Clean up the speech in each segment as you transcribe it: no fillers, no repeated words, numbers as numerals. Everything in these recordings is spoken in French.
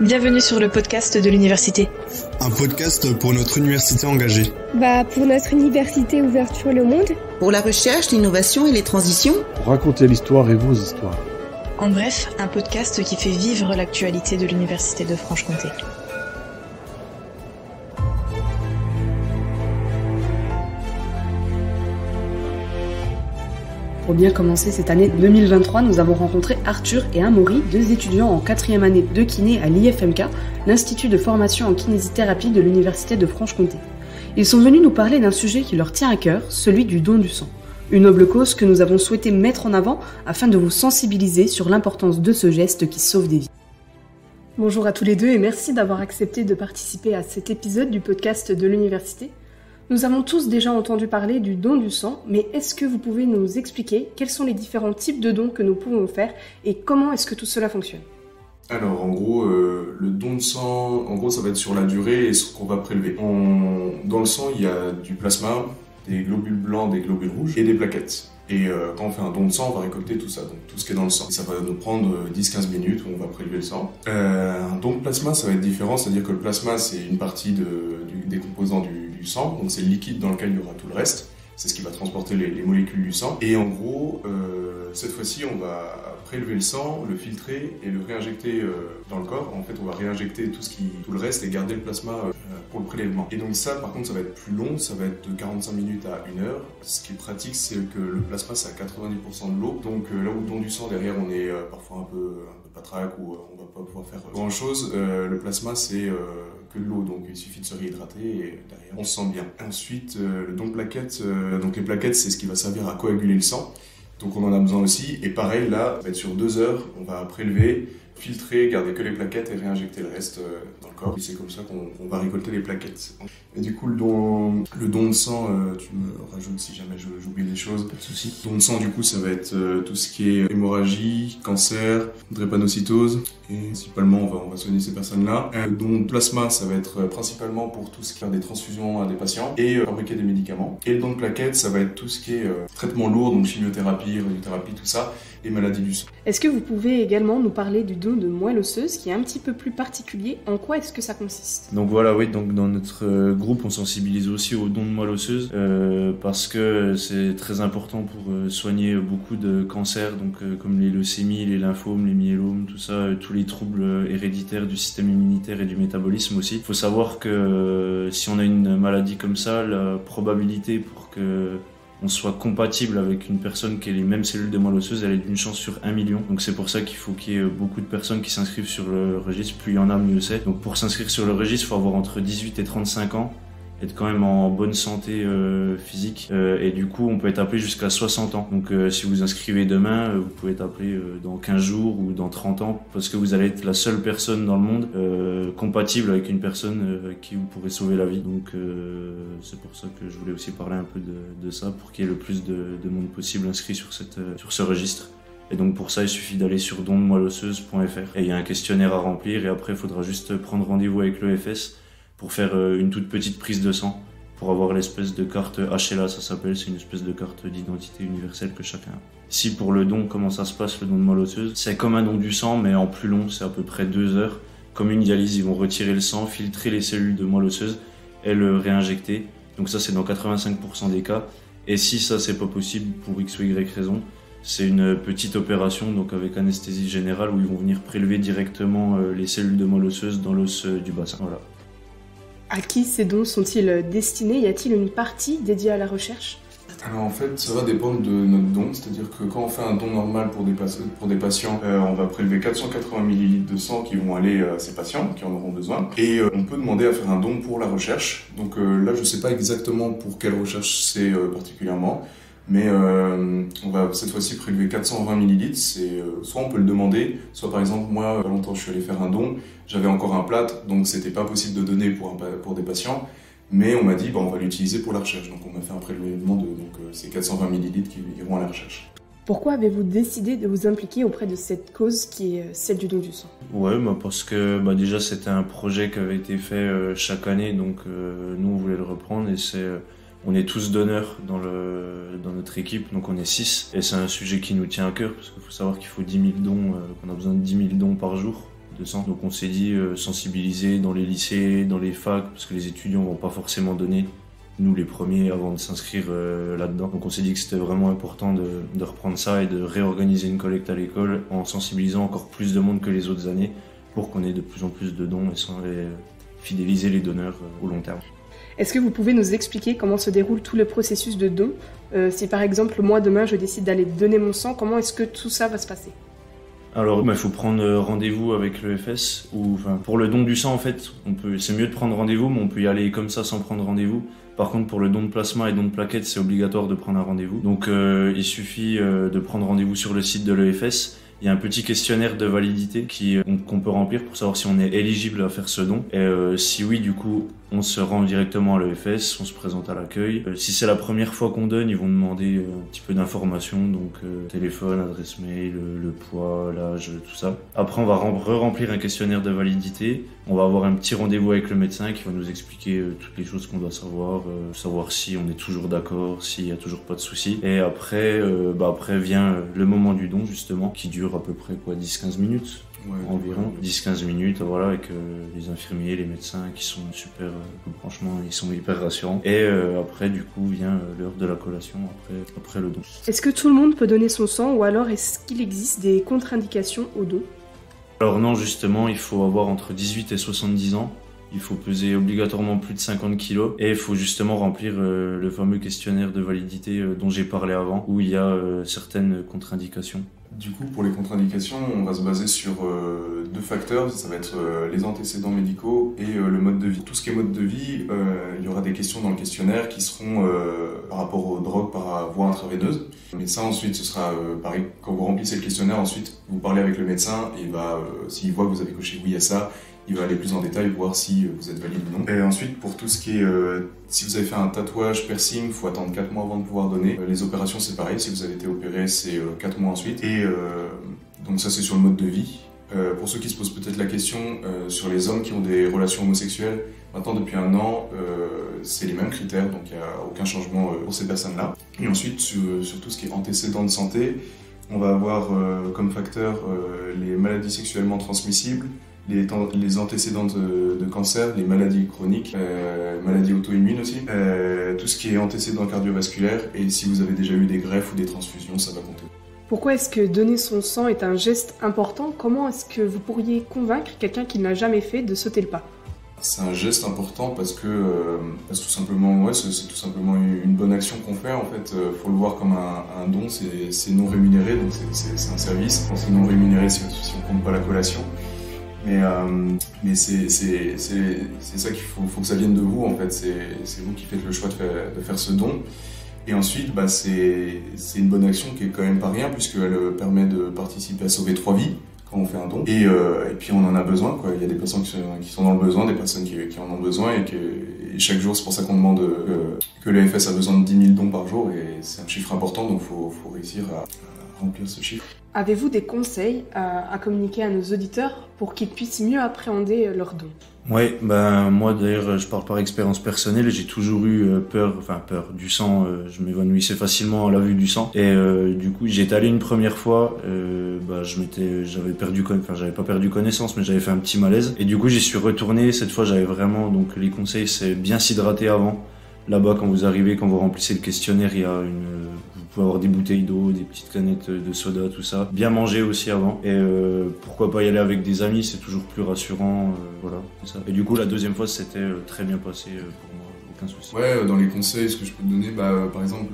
Bienvenue sur le podcast de l'université. Un podcast pour notre université engagée. Pour notre université ouverte sur le monde. Pour la recherche, l'innovation et les transitions. Racontez l'histoire et vos histoires. En bref, un podcast qui fait vivre l'actualité de l'université de Franche-Comté. Pour bien commencer cette année 2023, nous avons rencontré Arthur et Amaury, deux étudiants en 4e année de kiné à l'IFMK, l'Institut de formation en kinésithérapie de l'Université de Franche-Comté. Ils sont venus nous parler d'un sujet qui leur tient à cœur, celui du don du sang. Une noble cause que nous avons souhaité mettre en avant afin de vous sensibiliser sur l'importance de ce geste qui sauve des vies. Bonjour à tous les deux et merci d'avoir accepté de participer à cet épisode du podcast de l'Université. Nous avons tous déjà entendu parler du don du sang, mais est-ce que vous pouvez nous expliquer quels sont les différents types de dons que nous pouvons faire et comment est-ce que tout cela fonctionne ? Alors en gros, le don de sang, en gros ça va être sur la durée et ce qu'on va prélever. Dans le sang, il y a du plasma, des globules blancs, des globules rouges et des plaquettes. Et quand on fait un don de sang, on va récolter tout ça, donc tout ce qui est dans le sang. Ça va nous prendre 10-15 minutes où on va prélever le sang. Un don de plasma, ça va être différent, c'est-à-dire que le plasma, c'est une partie des composants du sang, donc c'est le liquide dans lequel il y aura tout le reste. C'est ce qui va transporter les molécules du sang. Et en gros, cette fois-ci, on va prélever le sang, le filtrer et le réinjecter dans le corps. En fait, on va réinjecter tout le reste et garder le plasma pour le prélèvement. Et donc ça, par contre, ça va être plus long. Ça va être de 45 minutes à 1 heure. Ce qui est pratique, c'est que le plasma, c'est à 90% de l'eau. Donc là où le don du sang, derrière, on est parfois un peu patraque ou on va pas pouvoir faire grand-chose. Le plasma, c'est que de l'eau. Donc il suffit de se réhydrater et derrière, on se sent bien. Ensuite, le don de plaquettes. Donc les plaquettes, c'est ce qui va servir à coaguler le sang. Donc on en a besoin aussi, et pareil là, ça va être sur 2 heures, on va prélever, filtrer, garder que les plaquettes et réinjecter le reste dans le corps. Et c'est comme ça qu'on va récolter les plaquettes. Et du coup le don de sang, tu me rajoutes si jamais j'oublie des choses, pas de soucis. Le don de sang du coup ça va être tout ce qui est hémorragie, cancer, drépanocytose, et principalement on va soigner ces personnes-là. Le don de plasma ça va être principalement pour tout ce qui est des transfusions à des patients et fabriquer des médicaments. Et le don de plaquettes ça va être tout ce qui est traitement lourd, donc chimiothérapie, radiothérapie, tout ça, et maladies du sang. Est-ce que vous pouvez également nous parler du don de moelle osseuse qui est un petit peu plus particulier, en quoi est-ce que ça consiste ? Donc voilà, oui, donc dans notre groupe on sensibilise aussi au don de moelle osseuse parce que c'est très important pour soigner beaucoup de cancers, donc comme les leucémies, les lymphomes, les myélomes, tout ça, tous les troubles héréditaires du système immunitaire et du métabolisme aussi. Il faut savoir que si on a une maladie comme ça, la probabilité pour que on soit compatible avec une personne qui ait les mêmes cellules de moelle osseuse, elle est d'une chance sur 1 million. Donc c'est pour ça qu'il faut qu'il y ait beaucoup de personnes qui s'inscrivent sur le registre, plus il y en a mieux c'est. Donc pour s'inscrire sur le registre, il faut avoir entre 18 et 35 ans, être quand même en bonne santé physique et du coup on peut être appelé jusqu'à 60 ans. Donc si vous inscrivez demain, vous pouvez être appelé dans 15 jours ou dans 30 ans parce que vous allez être la seule personne dans le monde compatible avec une personne à qui vous pourrez sauver la vie. Donc c'est pour ça que je voulais aussi parler un peu de ça pour qu'il y ait le plus de monde possible inscrit sur ce registre. Et donc pour ça, il suffit d'aller sur dondemoelleosseuse.fr et il y a un questionnaire à remplir et après il faudra juste prendre rendez-vous avec l'EFS pour faire une toute petite prise de sang, pour avoir l'espèce de carte HLA, ça s'appelle, c'est une espèce de carte d'identité universelle que chacun a. Ici, pour le don, comment ça se passe, le don de moelle osseuse ? C'est comme un don du sang, mais en plus long, c'est à peu près 2 heures. Comme une dialyse, ils vont retirer le sang, filtrer les cellules de moelle osseuse et le réinjecter. Donc ça, c'est dans 85% des cas. Et si ça, c'est pas possible pour X ou Y raison, c'est une petite opération, donc avec anesthésie générale, où ils vont venir prélever directement les cellules de moelle osseuse dans l'os du bassin. Voilà. À qui ces dons sont-ils destinés ? Y a-t-il une partie dédiée à la recherche ? Alors en fait, ça va dépendre de notre don, c'est-à-dire que quand on fait un don normal pour des patients, on va prélever 480 ml de sang qui vont aller à ces patients qui en auront besoin. Et on peut demander à faire un don pour la recherche. Donc là, je ne sais pas exactement pour quelle recherche c'est particulièrement, mais on va cette fois-ci prélever 420 ml. Soit on peut le demander, soit par exemple moi, longtemps je suis allé faire un don, j'avais encore un plâtre, donc c'était pas possible de donner pour des patients, mais on m'a dit on va l'utiliser pour la recherche, donc on m'a fait un prélèvement c'est 420 ml qui iront à la recherche. Pourquoi avez-vous décidé de vous impliquer auprès de cette cause qui est celle du don du sang ? Ouais, parce que déjà c'était un projet qui avait été fait chaque année, donc nous on voulait le reprendre et on est tous donneurs dans notre équipe, donc on est 6. Et c'est un sujet qui nous tient à cœur, parce qu'il faut savoir qu'on a besoin de 10 000 dons par jour de sens. Donc on s'est dit sensibiliser dans les lycées, dans les facs, parce que les étudiants vont pas forcément donner, nous les premiers, avant de s'inscrire là-dedans. Donc on s'est dit que c'était vraiment important de reprendre ça et de réorganiser une collecte à l'école en sensibilisant encore plus de monde que les autres années pour qu'on ait de plus en plus de dons et sans fidéliser les donneurs au long terme. Est-ce que vous pouvez nous expliquer comment se déroule tout le processus de don? Si par exemple, moi demain, je décide d'aller donner mon sang, comment est-ce que tout ça va se passer? Alors, il faut prendre rendez-vous avec l'EFS. Pour le don du sang, en fait, c'est mieux de prendre rendez-vous, mais on peut y aller comme ça sans prendre rendez-vous. Par contre, pour le don de plasma et don de plaquettes, c'est obligatoire de prendre un rendez-vous. Donc, il suffit de prendre rendez-vous sur le site de l'EFS. Il y a un petit questionnaire de validité qu'on peut remplir pour savoir si on est éligible à faire ce don. Et si oui, du coup, on se rend directement à l'EFS, on se présente à l'accueil. Si c'est la première fois qu'on donne, ils vont demander un petit peu d'informations, donc téléphone, adresse mail, le poids, l'âge, tout ça. Après, on va re-remplir un questionnaire de validité. On va avoir un petit rendez-vous avec le médecin qui va nous expliquer toutes les choses qu'on doit savoir, savoir si on est toujours d'accord, s'il n'y a toujours pas de soucis. Et après, après vient le moment du don, justement, qui dure à peu près 10-15 minutes. Ouais, environ 10-15 minutes, voilà, avec les infirmiers, les médecins qui sont super, franchement ils sont hyper rassurants. Et après du coup vient l'heure de la collation après le don. Est-ce que tout le monde peut donner son sang ou alors est-ce qu'il existe des contre-indications au don? Alors non, justement, il faut avoir entre 18 et 70 ans. Il faut peser obligatoirement plus de 50 kilos et il faut justement remplir le fameux questionnaire de validité dont j'ai parlé avant, où il y a certaines contre-indications. Du coup, pour les contre-indications, on va se baser sur deux facteurs, ça va être les antécédents médicaux et le mode de vie. Tout ce qui est mode de vie, il y aura des questions dans le questionnaire qui seront par rapport aux drogues par voie intraveineuse. Le médecin, ensuite, ce sera pareil, quand vous remplissez le questionnaire, ensuite, vous parlez avec le médecin et s'il voit que vous avez coché oui à ça, il va aller plus en détail, voir si vous êtes valide ou non. Et ensuite, pour tout ce qui est... si vous avez fait un tatouage, piercing, il faut attendre 4 mois avant de pouvoir donner. Les opérations, c'est pareil. Si vous avez été opéré, c'est 4 mois ensuite. Et donc ça, c'est sur le mode de vie. Pour ceux qui se posent peut-être la question sur les hommes qui ont des relations homosexuelles, maintenant, depuis un an, c'est les mêmes critères, donc il n'y a aucun changement pour ces personnes-là. Et ensuite, sur tout ce qui est antécédent de santé, on va avoir comme facteur les maladies sexuellement transmissibles, les antécédents de cancer, les maladies chroniques, maladies auto-immunes aussi, tout ce qui est antécédents cardiovasculaires et si vous avez déjà eu des greffes ou des transfusions, ça va compter. Pourquoi est-ce que donner son sang est un geste important? Comment est-ce que vous pourriez convaincre quelqu'un qui ne l'a jamais fait de sauter le pas? C'est un geste important parce que tout simplement, ouais, c'est tout simplement une bonne action qu'on fait. En fait, faut le voir comme un don, c'est non rémunéré, donc c'est un service. Quand c'est non rémunéré, si on compte pas la collation. Mais c'est ça qu'il faut que ça vienne de vous, en fait, c'est vous qui faites le choix de faire ce don. Et ensuite, c'est une bonne action qui est quand même pas rien, puisqu'elle permet de participer à sauver 3 vies quand on fait un don. Et puis on en a besoin, quoi. Il y a des personnes qui sont dans le besoin, des personnes qui en ont besoin, et chaque jour, c'est pour ça qu'on demande que l'EFS a besoin de 10 000 dons par jour, et c'est un chiffre important, donc faut réussir à remplir ce chiffre. Avez-vous des conseils à communiquer à nos auditeurs pour qu'ils puissent mieux appréhender leurs dons? Oui, moi d'ailleurs je parle par expérience personnelle, j'ai toujours eu peur du sang, je m'évanouissais facilement à la vue du sang et du coup j'étais allé une première fois, j'avais pas perdu connaissance mais j'avais fait un petit malaise et du coup j'y suis retourné, cette fois j'avais vraiment, donc les conseils c'est bien s'hydrater avant. Là-bas, quand vous arrivez, quand vous remplissez le questionnaire, vous pouvez avoir des bouteilles d'eau, des petites canettes de soda, tout ça. Bien manger aussi avant. Et pourquoi pas y aller avec des amis, c'est toujours plus rassurant. Voilà, ça. Et du coup, la deuxième fois, c'était très bien passé pour moi, aucun souci. Ouais, dans les conseils, ce que je peux te donner, par exemple,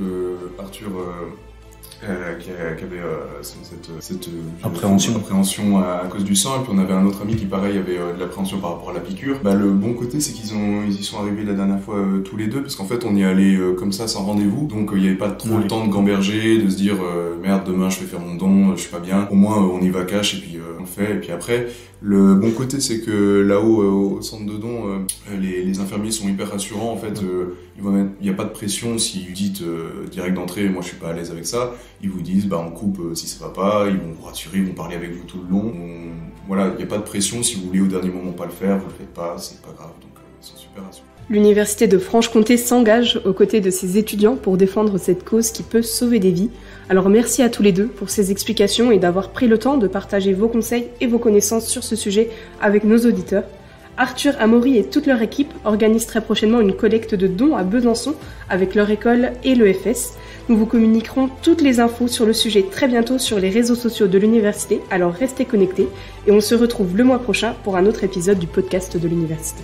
Arthur, qui avait cette appréhension à cause du sang, et puis on avait un autre ami qui pareil avait de l'appréhension par rapport à la piqûre. Le bon côté c'est qu'ils y sont arrivés la dernière fois tous les deux, parce qu'en fait on y allait comme ça sans rendez-vous, donc il n'y avait pas trop le temps de gamberger, de se dire merde demain je vais faire mon don, je suis pas bien, au moins on y va cash et puis on fait, et puis après le bon côté c'est que là-haut au centre de don les infirmiers sont hyper rassurants en fait, il n'y a pas de pression si vous dites direct d'entrée moi je suis pas à l'aise avec ça. Ils vous disent on coupe si ça va pas, ils vont vous rassurer, ils vont parler avec vous tout le long. Voilà, il n'y a pas de pression, si vous voulez au dernier moment pas le faire, vous le faites pas, c'est pas grave. Donc c'est super rassurant. L'université de Franche-Comté s'engage aux côtés de ses étudiants pour défendre cette cause qui peut sauver des vies. Alors merci à tous les deux pour ces explications et d'avoir pris le temps de partager vos conseils et vos connaissances sur ce sujet avec nos auditeurs. Arthur, Amaury et toute leur équipe organisent très prochainement une collecte de dons à Besançon avec leur école et l'EFS. Nous vous communiquerons toutes les infos sur le sujet très bientôt sur les réseaux sociaux de l'université, alors restez connectés et on se retrouve le mois prochain pour un autre épisode du podcast de l'université.